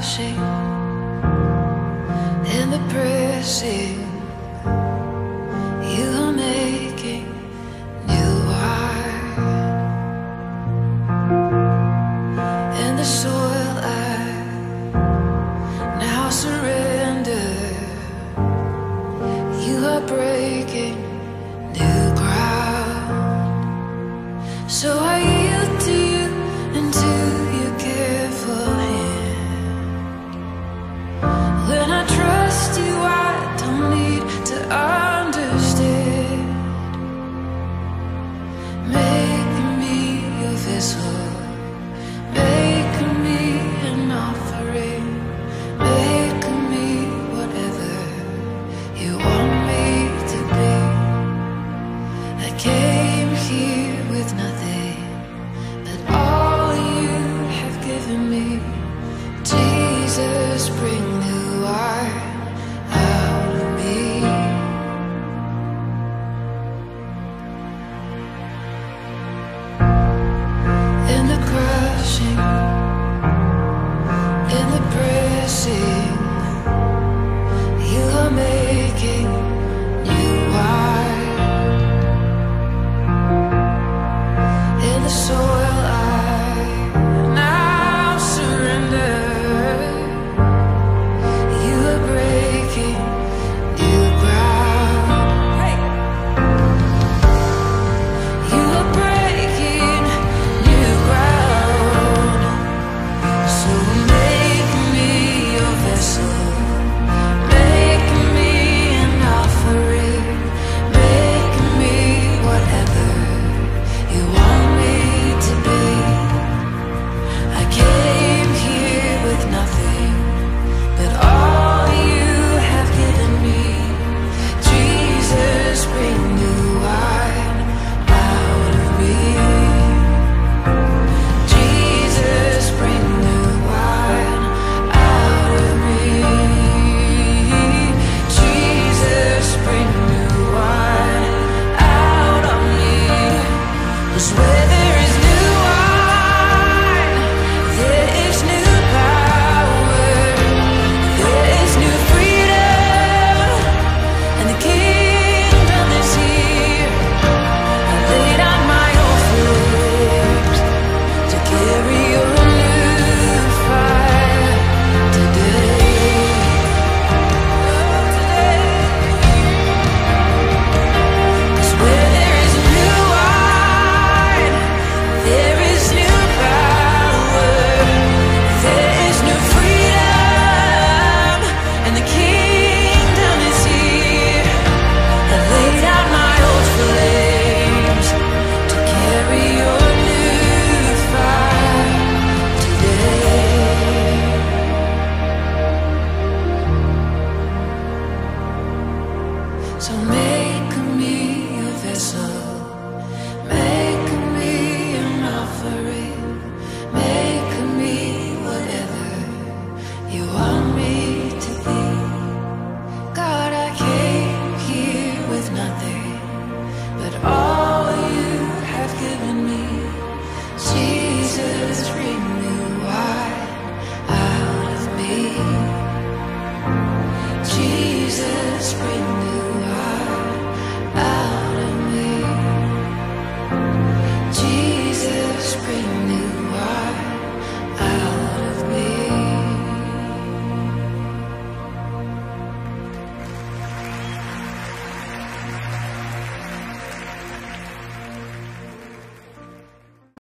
crashing and the pressing. You are making new art and the soul.